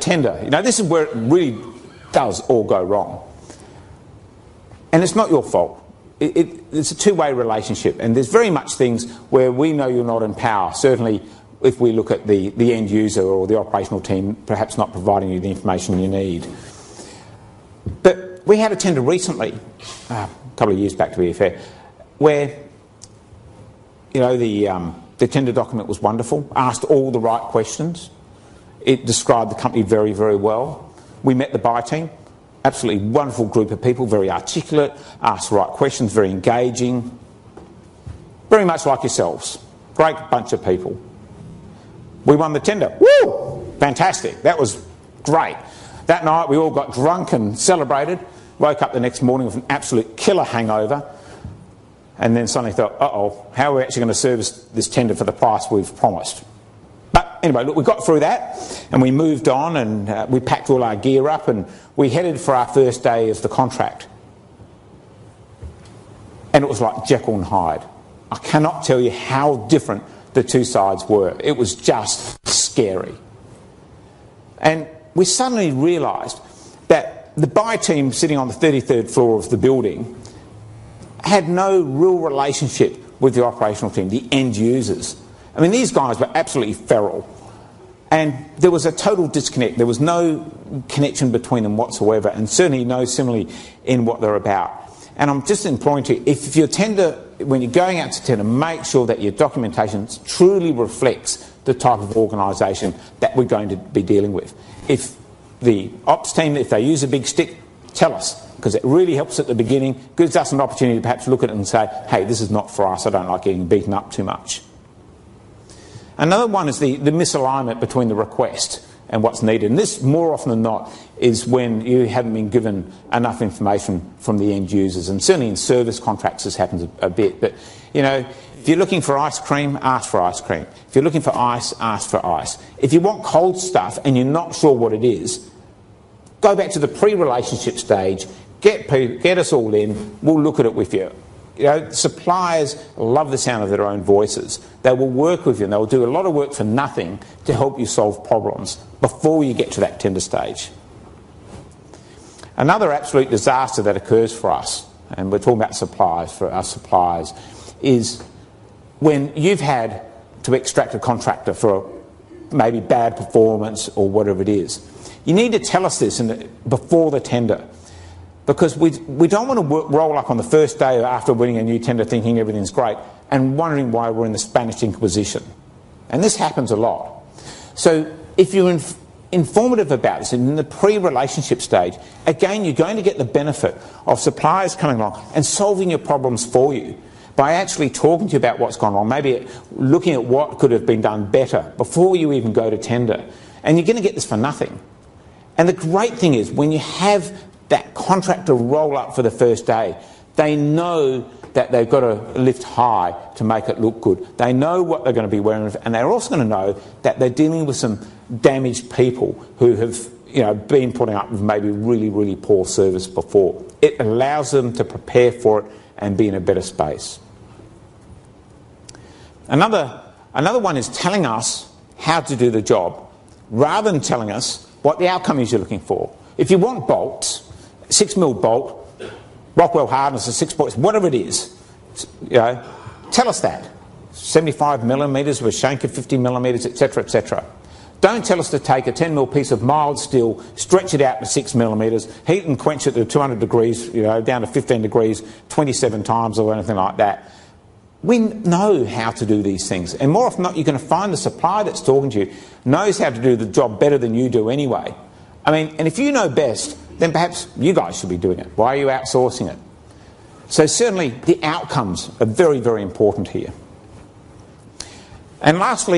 tender. You know, this is where it really does all go wrong. And it's not your fault. It's a two-way relationship, and there's very much things where we know you're not in power, certainly if we look at the end user or the operational team perhaps not providing you the information you need. But we had a tender recently, a couple of years back to be fair, where, you know, the tender document was wonderful, asked all the right questions. It described the company very, very well. We met the buy team. Absolutely wonderful group of people, very articulate, asked the right questions, very engaging, very much like yourselves. Great bunch of people. We won the tender. Woo! Fantastic. That was great. That night we all got drunk and celebrated, woke up the next morning with an absolute killer hangover, and then suddenly thought, uh-oh, how are we actually going to service this tender for the price we've promised? Anyway, look, we got through that and we moved on, and we packed all our gear up and we headed for our first day of the contract. And it was like Jekyll and Hyde. I cannot tell you how different the two sides were. It was just scary. And we suddenly realised that the buy team sitting on the 33rd floor of the building had no real relationship with the operational team, the end users. I mean, these guys were absolutely feral, and there was a total disconnect. There was no connection between them whatsoever, and certainly no simile in what they're about. And I'm just imploring to you, if your tender, when you're going out to tender, make sure that your documentation truly reflects the type of organisation that we're going to be dealing with. If the ops team, if they use a big stick, tell us, because it really helps at the beginning, gives us an opportunity to perhaps look at it and say, hey, this is not for us, I don't like getting beaten up too much. Another one is the misalignment between the request and what's needed. And this, more often than not, is when you haven't been given enough information from the end users. And certainly in service contracts this happens a bit. But, you know, if you're looking for ice cream, ask for ice cream. If you're looking for ice, ask for ice. If you want cold stuff and you're not sure what it is, go back to the pre-relationship stage, get us all in, we'll look at it with you. You know, suppliers love the sound of their own voices. They will work with you and they will do a lot of work for nothing to help you solve problems before you get to that tender stage. Another absolute disaster that occurs for us, and we're talking about suppliers, for our suppliers, is when you've had to extract a contractor for maybe bad performance or whatever it is. You need to tell us this before the tender, because we don't want to roll up on the first day after winning a new tender thinking everything's great and wondering why we're in the Spanish Inquisition. And this happens a lot. So if you're informative about this in the pre-relationship stage, again, you're going to get the benefit of suppliers coming along and solving your problems for you by actually talking to you about what's gone wrong, maybe looking at what could have been done better before you even go to tender. And you're going to get this for nothing. And the great thing is, when you have that contractor roll up for the first day, they know that they've got to lift high to make it look good. They know what they're going to be wearing, and they're also going to know that they're dealing with some damaged people who have, you know, been putting up with maybe really, really poor service before. It allows them to prepare for it and be in a better space. Another one is telling us how to do the job, rather than telling us what the outcome is you're looking for. If you want bolts, 6 mil bolt, Rockwell hardness of 6 bolts, whatever it is, you know, tell us that. 75 mm with Schenker, 50 mm, etc., etc. Don't tell us to take a 10 mil piece of mild steel, stretch it out to 6 mm, heat and quench it to 200 degrees, you know, down to 15 degrees, 27 times or anything like that. We know how to do these things, and more often than not, you're going to find the supplier that's talking to you knows how to do the job better than you do anyway. I mean, and if you know best, then perhaps you guys should be doing it. Why are you outsourcing it? So certainly the outcomes are very, very important here. And lastly,